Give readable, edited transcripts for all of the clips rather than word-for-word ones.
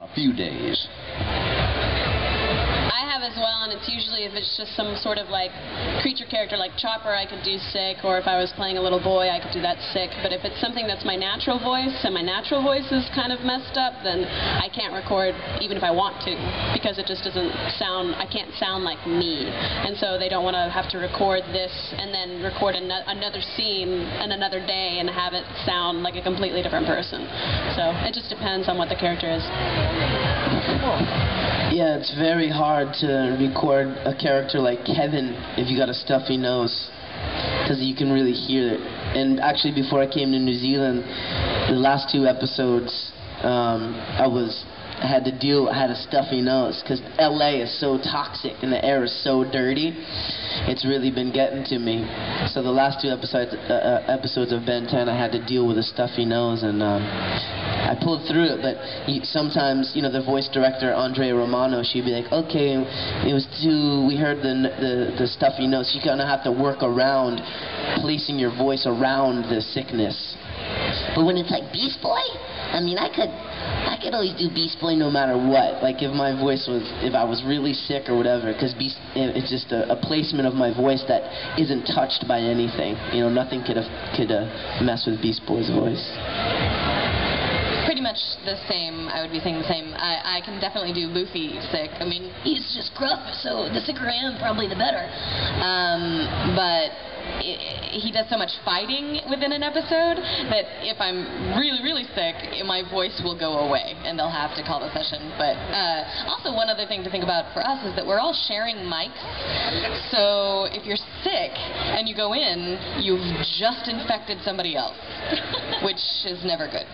a few days. I have as well, and it's usually if it's just some sort of like creature character like Chopper, I could do sick, or if I was playing a little boy, I could do that sick. But if it's something that's my natural voice, and my natural voice is kind of messed up, then I can't record even if I want to, because it just doesn't sound, I can't sound like me. And so they don't want to have to record this and then record another scene and another day and have it sound like a completely different person. So it just depends on what the character is. Yeah, it's very hard to record a character like Kevin if you got a stuffy nose, because you can really hear it. And actually, before I came to New Zealand, the last two episodes, I had a stuffy nose, because LA is so toxic and the air is so dirty. It's really been getting to me. So the last two episodes of Ben 10, I had to deal with a stuffy nose, and I pulled through it. But sometimes, you know, the voice director, Andre Romano, she'd be like, okay, it was too, we heard the stuffy nose. You're gonna have to work around placing your voice around the sickness. But when it's like Beast Boy, I mean, I could always do Beast Boy no matter what. Like if my voice was, if I was really sick or whatever, because it's just a placement of my voice that isn't touched by anything. You know, nothing could mess with Beast Boy's voice. Pretty much the same. I would be saying the same. I can definitely do Luffy sick. I mean, he's just gruff, so the sicker I am, probably the better. But he does so much fighting within an episode that if I'm really, really sick, my voice will go away and they'll have to call the session. But also one other thing to think about for us is that we're all sharing mics. So if you're sick and you go in, you've just infected somebody else, which is never good.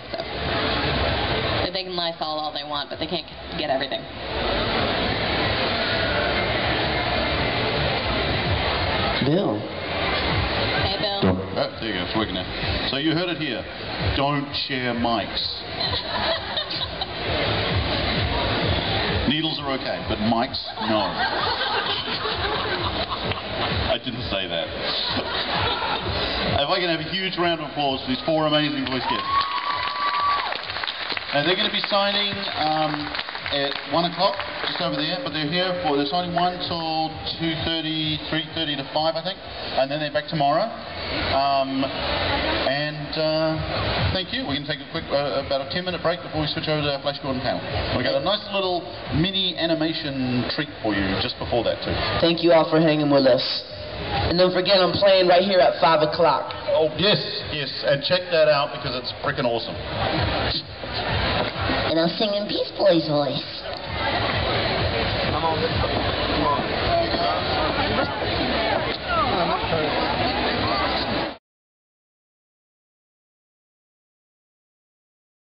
So they can Lysol all they want, but they can't get everything. Bill. There you go, it's working now. So you heard it here. Don't share mics. Needles are okay, but mics, no. I didn't say that. If I can have a huge round of applause for these four amazing voice guests. And they're going to be signing at 1 o'clock, just over there, but they're here for, they're signing 1 till 2:30, 3:30 to 5, I think, and then they're back tomorrow. Thank you. We're going to take a quick, about a 10-minute break before we switch over to our Flash Gordon panel. We've got a nice little mini animation treat for you just before that, too. Thank you all for hanging with us. And don't forget, I'm playing right here at 5 o'clock. Oh, yes, yes, and check that out because it's frickin' awesome. And I'll sing in Beast Boy's voice.